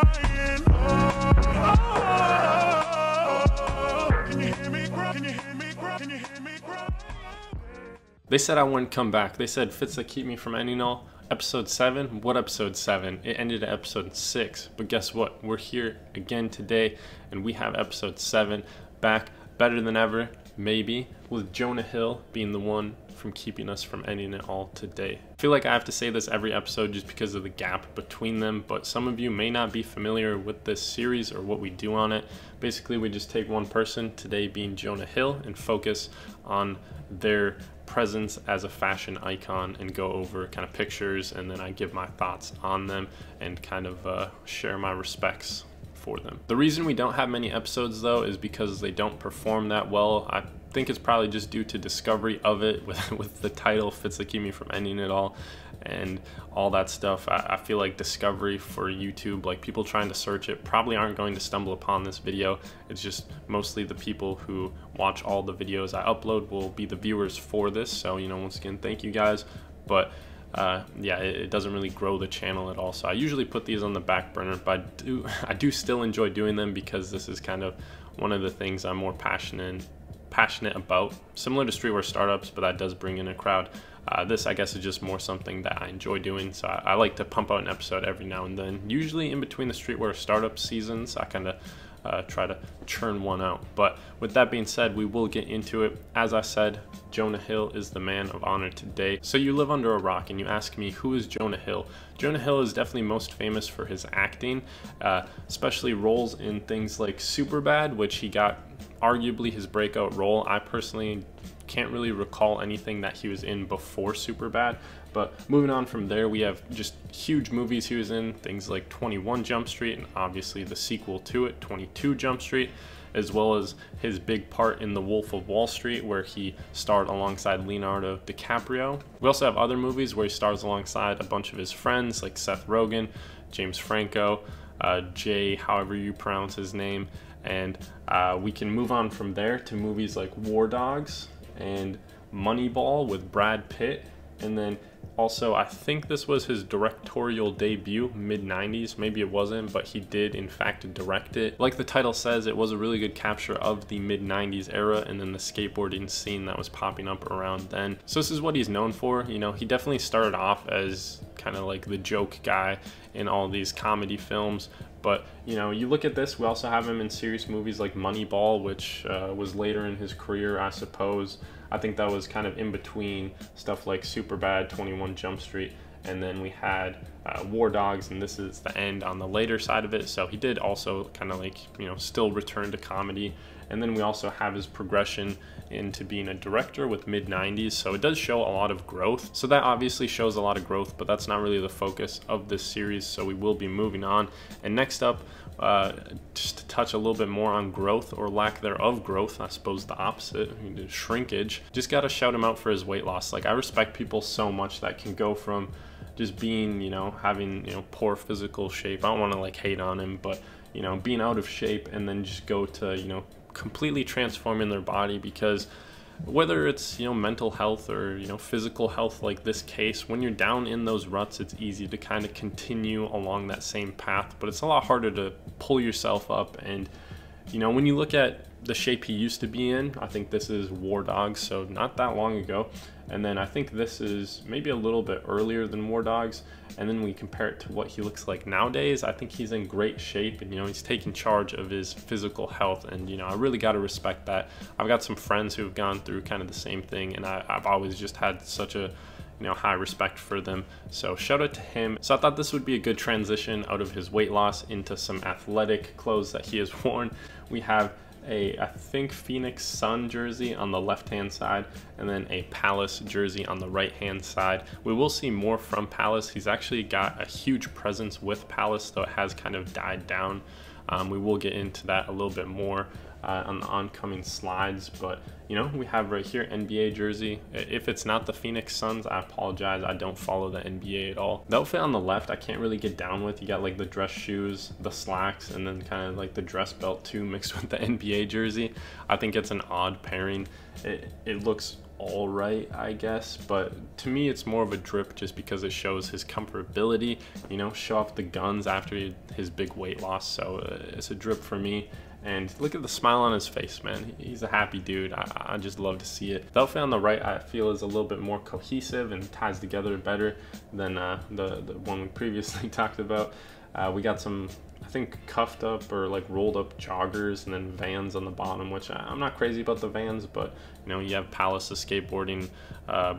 crying. Oh, oh, oh. Can you hear me cry? Can you hear me cry? Can you hear me cry? They said I wouldn't come back. They said fits that keep me from ending all. Episode 7? What episode 7? It ended at episode 6. But guess what? We're here again today, and we have episode 7 back better than ever, maybe, with Jonah Hill being the one from keeping us from ending it all today. I feel like I have to say this every episode just because of the gap between them, but some of you may not be familiar with this series or what we do on it. Basically, we just take one person, today being Jonah Hill, and focus on their presence as a fashion icon and go over kind of pictures, and then I give my thoughts on them and kind of share my respects for them. The reason we don't have many episodes though is because they don't perform that well. I think it's probably just due to discovery of it with the title Fits That Keep Me From Ending It All and all that stuff. I feel like discovery for YouTube, like people trying to search it, probably aren't going to stumble upon this video. It's just mostly the people who watch all the videos I upload will be the viewers for this. So, you know, once again, thank you guys. But yeah, it doesn't really grow the channel at all. So I usually put these on the back burner, but I do still enjoy doing them because this is kind of one of the things I'm more passionate about. Similar to streetwear startups, but that does bring in a crowd. This, I guess, is just more something that I enjoy doing, so I like to pump out an episode every now and then. Usually in between the streetwear startup seasons, I kind of try to churn one out. But with that being said, we will get into it. As I said, Jonah Hill is the man of honor today. So you live under a rock and you ask me, who is Jonah Hill? Jonah Hill is definitely most famous for his acting, especially roles in things like Superbad, which he got arguably his breakout role. I personally can't really recall anything that he was in before Superbad, but moving on from there, we have just huge movies he was in, things like 21 Jump Street and obviously the sequel to it, 22 Jump Street, as well as his big part in The Wolf of Wall Street, where he starred alongside Leonardo DiCaprio. We also have other movies where he stars alongside a bunch of his friends like Seth Rogen, James Franco, Jay, however you pronounce his name, and we can move on from there to movies like War Dogs and Moneyball with Brad Pitt, and then also I think this was his directorial debut, mid-90s, maybe it wasn't, but he did in fact direct it. Like the title says, it was a really good capture of the mid-90s era and then the skateboarding scene that was popping up around then. So this is what he's known for. You know, he definitely started off as kind of like the joke guy in all these comedy films. But, you know, you look at this, we also have him in serious movies like Moneyball, which was later in his career, I suppose. I think that was kind of in between stuff like Superbad, 21 Jump Street, and then we had War Dogs, and this is the end on the later side of it. So he did also kind of like, you know, still return to comedy. And then we also have his progression into being a director with mid-90s, so it does show a lot of growth. So that obviously shows a lot of growth, but that's not really the focus of this series, so we will be moving on. And next up, just to touch a little bit more on growth, or lack thereof growth, I suppose the opposite, shrinkage. Just gotta shout him out for his weight loss. Like, I respect people so much that can go from just being, you know, having, you know, poor physical shape. I don't want to like hate on him, but, you know, being out of shape and then just go to, you know, completely transforming their body, because whether it's, you know, mental health or, you know, physical health like this case, when you're down in those ruts, it's easy to kind of continue along that same path, but it's a lot harder to pull yourself up. And, you know, when you look at the shape he used to be in, I think this is War Dogs, so not that long ago, and then I think this is maybe a little bit earlier than War Dogs, and then we compare it to what he looks like nowadays, I think he's in great shape, and, you know, he's taking charge of his physical health, and, you know, I really got to respect that. I've got some friends who have gone through kind of the same thing, and I've always just had such a, you know, high respect for them, so shout out to him. So I thought this would be a good transition out of his weight loss into some athletic clothes that he has worn. We have a, I think, Phoenix Suns jersey on the left-hand side, and then a Palace jersey on the right-hand side. We will see more from Palace. He's actually got a huge presence with Palace, though it has kind of died down. We will get into that a little bit more on the oncoming slides, but, you know, we have right here NBA jersey. If it's not the Phoenix Suns, I apologize, I don't follow the NBA at all. The outfit on the left I can't really get down with. You got like the dress shoes, the slacks, and then kind of like the dress belt too mixed with the NBA jersey. I think it's an odd pairing. It looks all right, I guess, but to me it's more of a drip just because it shows his comfortability, you know, show off the guns after his big weight loss. So it's a drip for me. And look at the smile on his face, man. He's a happy dude. I just love to see it. The outfit on the right, I feel, is a little bit more cohesive and ties together better than the one we previously talked about. We got some, I think, cuffed up or like rolled up joggers, and then Vans on the bottom, which I'm not crazy about the Vans, but you know, you have Palace, the skateboarding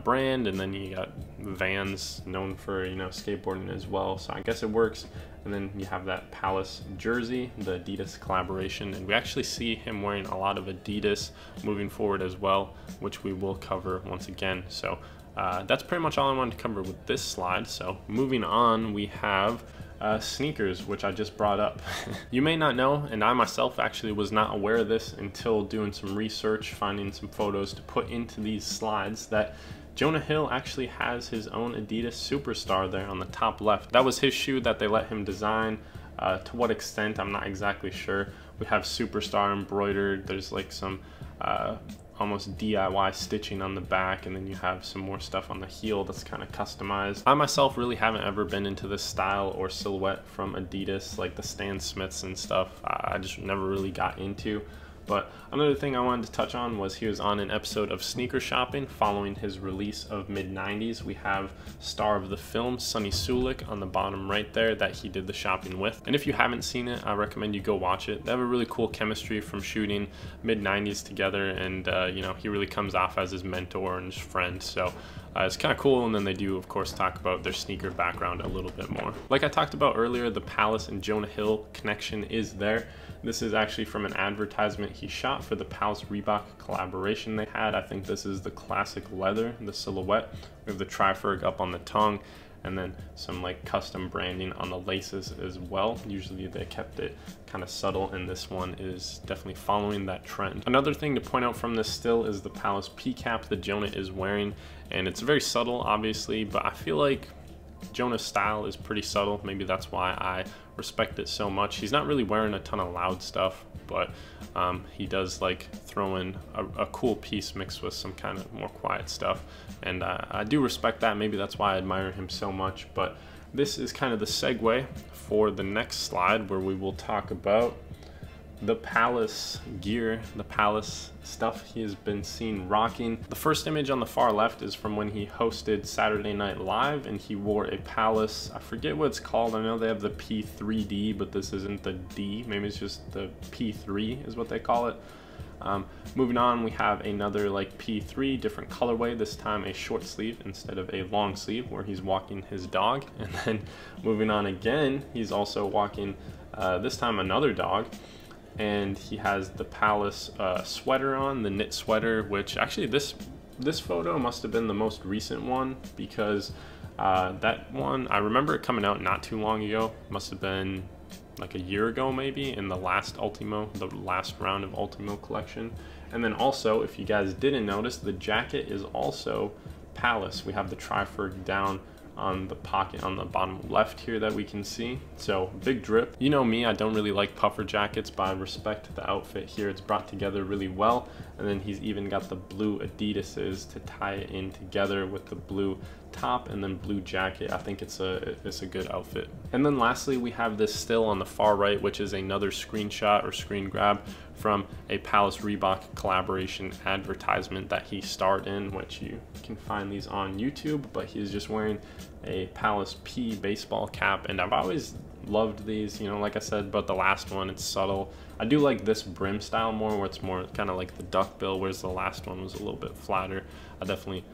brand, and then you got Vans, known for, you know, skateboarding as well. So I guess it works. And then you have that Palace jersey, the Adidas collaboration, and we actually see him wearing a lot of Adidas moving forward as well, which we will cover once again. So that's pretty much all I wanted to cover with this slide. So moving on, we have sneakers, which I just brought up. You may not know, and I myself actually was not aware of this until doing some research, finding some photos to put into these slides, that Jonah Hill actually has his own Adidas Superstar there on the top left. That was his shoe that they let him design. To what extent, I'm not exactly sure. We have Superstar embroidered. There's like some almost DIY stitching on the back, and then you have some more stuff on the heel that's kind of customized. I myself really haven't ever been into this style or silhouette from Adidas, like the Stan Smiths and stuff. I just never really got into. But another thing I wanted to touch on was he was on an episode of Sneaker Shopping following his release of Mid-90s. We have star of the film, Sonny Sulik, on the bottom right there that he did the shopping with. And if you haven't seen it, I recommend you go watch it. They have a really cool chemistry from shooting Mid-90s together, and you know, he really comes off as his mentor and his friend. So it's kind of cool. And then they do, of course, talk about their sneaker background a little bit more. Like I talked about earlier, the Palace and Jonah Hill connection is there. This is actually from an advertisement he shot for the Palace Reebok collaboration they had. I think this is the classic leather, the silhouette. We have the Triferg up on the tongue, and then some like custom branding on the laces as well. Usually they kept it kind of subtle, and this one is definitely following that trend. Another thing to point out from this still is the Palace P-cap that Jonah is wearing, and it's very subtle, obviously, but I feel like Jonah's style is pretty subtle. Maybe that's why I respect it so much. He's not really wearing a ton of loud stuff, but he does like throw in a cool piece mixed with some kind of more quiet stuff, and I do respect that. Maybe that's why I admire him so much. But this is kind of the segue for the next slide, where we will talk about the Palace gear, the Palace stuff he has been seen rocking. The first image on the far left is from when he hosted Saturday Night Live, and he wore a Palace, I forget what it's called. I know they have the P3D, but this isn't the D. Maybe it's just the P3 is what they call it. Moving on, we have another like P3, different colorway, this time a short sleeve instead of a long sleeve, where he's walking his dog. And then moving on again, he's also walking this time another dog, and he has the Palace sweater on, the knit sweater, which actually this photo must have been the most recent one, because that one, I remember it coming out not too long ago. Must have been like a year ago maybe, in the last Ultimo, the last round of Ultimo collection. And then also, if you guys didn't notice, the jacket is also Palace. We have the Triferg down on the pocket on the bottom left here that we can see. So big drip. You know me, I don't really like puffer jackets, but I respect the outfit here. It's brought together really well. And then he's even got the blue Adidases to tie it in together with the blue top and then blue jacket. I think it's a good outfit. And then lastly, we have this still on the far right, which is another screenshot or screen grab from a Palace Reebok collaboration advertisement that he starred in, which you can find these on YouTube. But he's just wearing a Palace P baseball cap, and I've always loved these, you know, like I said, but the last one, it's subtle. I do like this brim style more, where it's more kind of like the duckbill, whereas the last one was a little bit flatter. I definitely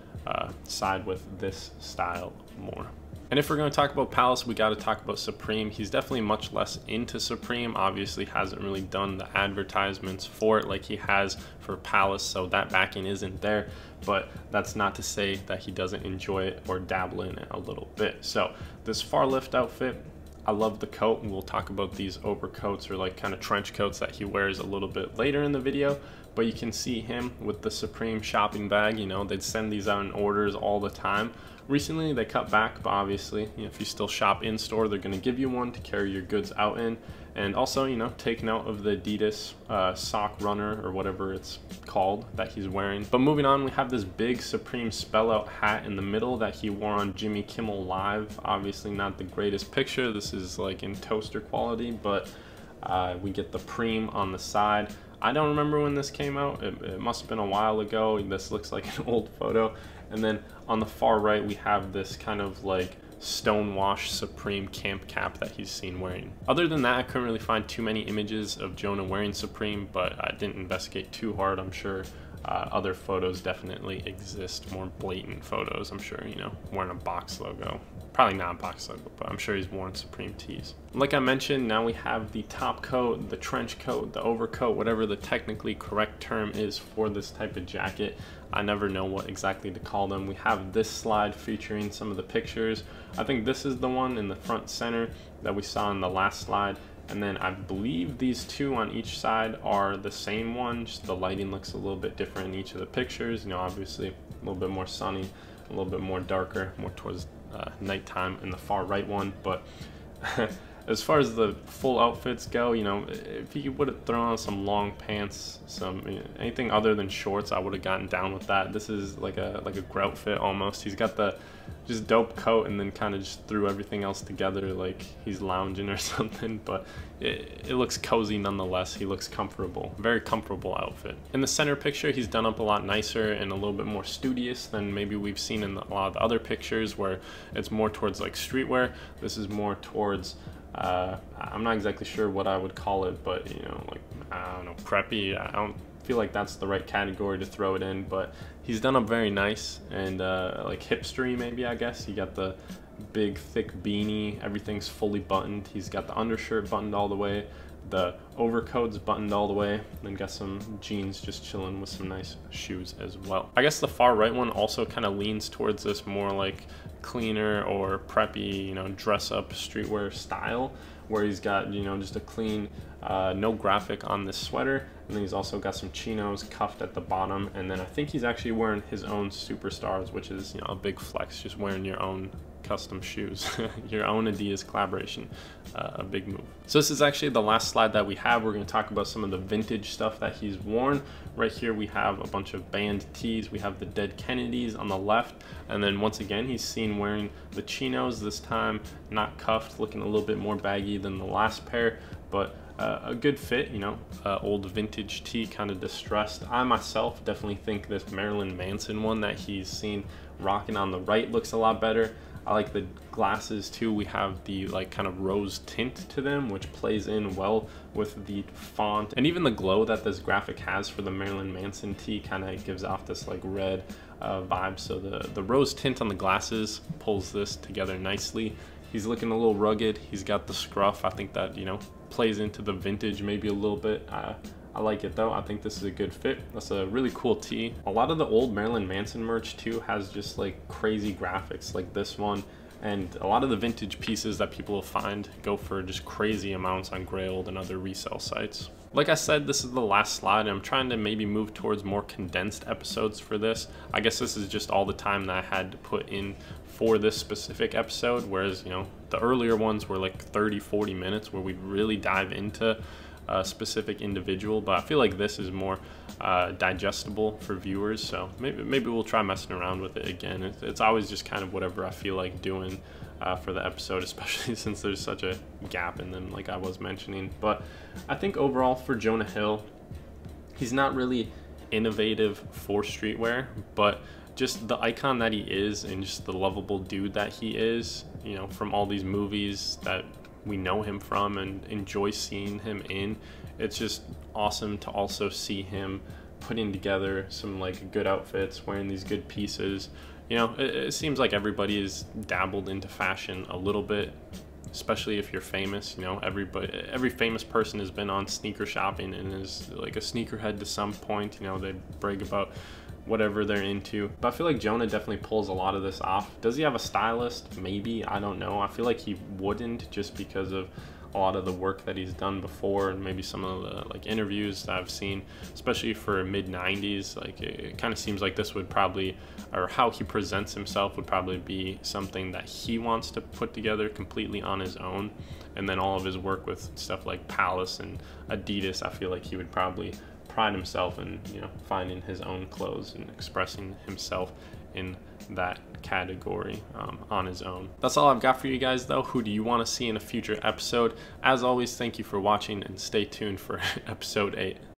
side with this style more. And if we're going to talk about Palace, we got to talk about Supreme. He's definitely much less into Supreme, obviously hasn't really done the advertisements for it like he has for Palace, so that backing isn't there, but that's not to say that he doesn't enjoy it or dabble in it a little bit. So this far left outfit, I love the coat, and we'll talk about these overcoats or like kind of trench coats that he wears a little bit later in the video. But you can see him with the Supreme shopping bag. You know, they'd send these out in orders all the time. Recently they cut back, but obviously, you know, if you still shop in store, they're going to give you one to carry your goods out in. And also, you know, take note of the Adidas sock runner or whatever it's called that he's wearing. But moving on, we have this big Supreme spell-out hat in the middle that he wore on Jimmy Kimmel Live. Obviously not the greatest picture. This is like in toaster quality, but we get the Prime on the side. I don't remember when this came out. It must have been a while ago. This looks like an old photo. And then on the far right, we have this kind of like stonewashed Supreme camp cap that he's seen wearing. Other than that, I couldn't really find too many images of Jonah wearing Supreme, but I didn't investigate too hard. I'm sure other photos definitely exist, more blatant photos. I'm sure, you know, wearing a Box logo. Probably not a Box logo, but I'm sure he's worn Supreme tees. Like I mentioned, now we have the top coat, the trench coat, the overcoat, whatever the technically correct term is for this type of jacket. I never know what exactly to call them. We have this slide featuring some of the pictures. I think this is the one in the front center that we saw in the last slide. And then I believe these two on each side are the same one, just the lighting looks a little bit different in each of the pictures. You know, obviously a little bit more sunny, a little bit more darker, more towards nighttime in the far right one. But as far as the full outfits go, you know, if you would have thrown on some long pants, some anything other than shorts, I would have gotten down with that. This is like a grout fit almost. He's got the just dope coat and then kind of just threw everything else together like he's lounging or something, but it looks cozy nonetheless. He looks comfortable, very comfortable outfit. In the center picture, he's done up a lot nicer and a little bit more studious than maybe we've seen in a lot of the other pictures where it's more towards like streetwear. This is more towards I'm not exactly sure what I would call it, but you know, like, I don't know, preppy. I don't feel like that's the right category to throw it in, but he's done up very nice and like hipstery maybe, I guess. He got the big thick beanie, everything's fully buttoned. He's got the undershirt buttoned all the way, the overcoat's buttoned all the way, and got some jeans just chilling with some nice shoes as well. I guess the far right one also kind of leans towards this more like cleaner or preppy, you know, dress up streetwear style, where he's got, you know, just a clean no graphic on this sweater, and then he's also got some chinos cuffed at the bottom, and then I think he's actually wearing his own Superstars, which is, you know, a big flex, just wearing your own custom shoes, your own Adidas collaboration, a big move. So this is actually the last slide that we have. We're going to talk about some of the vintage stuff that he's worn. Right here we have a bunch of band tees. We have the Dead Kennedys on the left, and then once again he's seen wearing the chinos, this time not cuffed, looking a little bit more baggy than the last pair, but a good fit, you know, old vintage tee, kind of distressed. I myself definitely think this Marilyn Manson one that he's seen rocking on the right looks a lot better. I like the glasses too. We have the like kind of rose tint to them, which plays in well with the font, and even the glow that this graphic has for the Marilyn Manson tee kind of gives off this like red vibe. So the rose tint on the glasses pulls this together nicely. He's looking a little rugged. He's got the scruff. I think that, you know, plays into the vintage maybe a little bit. I like it though. I think this is a good fit. That's a really cool tee. A lot of the old Marilyn Manson merch too has just like crazy graphics like this one. And a lot of the vintage pieces that people will find go for just crazy amounts on Grailed and other resale sites. Like I said, this is the last slide, and I'm trying to maybe move towards more condensed episodes for this. I guess this is just all the time that I had to put in for this specific episode, whereas, you know, the earlier ones were like 30, 40 minutes where we'd really dive into a specific individual, but I feel like this is more digestible for viewers, so maybe we'll try messing around with it again. It's always just kind of whatever I feel like doing for the episode, especially since there's such a gap in them, like I was mentioning. But I think overall for Jonah Hill, he's not really innovative for streetwear, but just the icon that he is and just the lovable dude that he is, you know, from all these movies that we know him from and enjoy seeing him in. It's just awesome to also see him putting together some like good outfits, wearing these good pieces. You know, it seems like everybody has dabbled into fashion a little bit, especially if you're famous. You know, every famous person has been on Sneaker Shopping and is like a sneakerhead to some point. You know, they brag about whatever they're into, but I feel like Jonah definitely pulls a lot of this off. Does he have a stylist? Maybe, I don't know. I feel like he wouldn't, just because of a lot of the work that he's done before, and maybe some of the like interviews that I've seen, especially for mid-90s. Like it kind of seems like this would probably, or how he presents himself would probably be something that he wants to put together completely on his own. And then all of his work with stuff like Palace and Adidas, I feel like he would probably pride himself in, you know, finding his own clothes and expressing himself in that category on his own. That's all I've got for you guys though. Who do you want to see in a future episode? As always, thank you for watching and stay tuned for episode 8.